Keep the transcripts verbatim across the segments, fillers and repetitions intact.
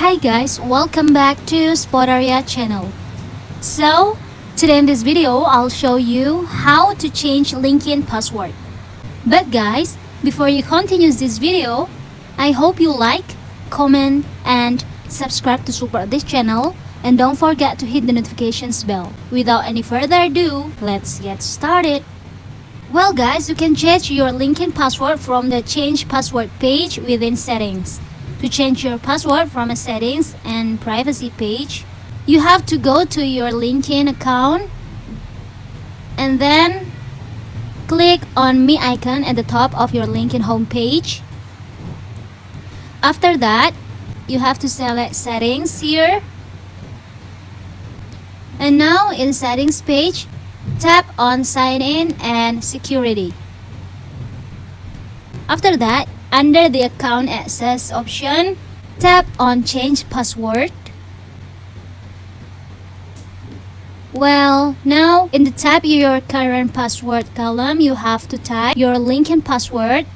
Hi guys, welcome back to SpotArea channel. So today in this video I'll show you how to change LinkedIn password. But guys, before you continue this video, I hope you like, comment and subscribe to support this channel, and don't forget to hit the notifications bell. Without any further ado, let's get started. Well guys, you can change your LinkedIn password from the Change Password page within Settings. To change your password from a Settings and Privacy page, you have to go to your LinkedIn account and then click on Me icon at the top of your LinkedIn homepage. After that, you have to select Settings here. And now in Settings page, tap on Sign In and Security. After that, under the Account Access option, tap on Change Password. Well, now in the Type Your Current Password column, you have to type your LinkedIn password.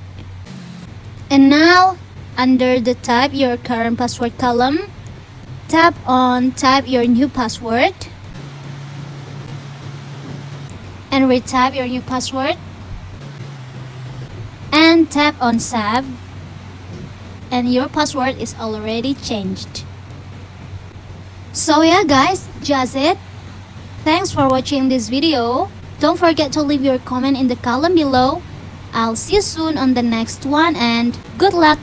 And now under the Type Your Current Password column, tap on Type Your New Password. And retype your new password and tap on Save, and your password is already changed. So yeah guys, just it. Thanks for watching this video. Don't forget to leave your comment in the column below. I'll see you soon on the next one, and good luck.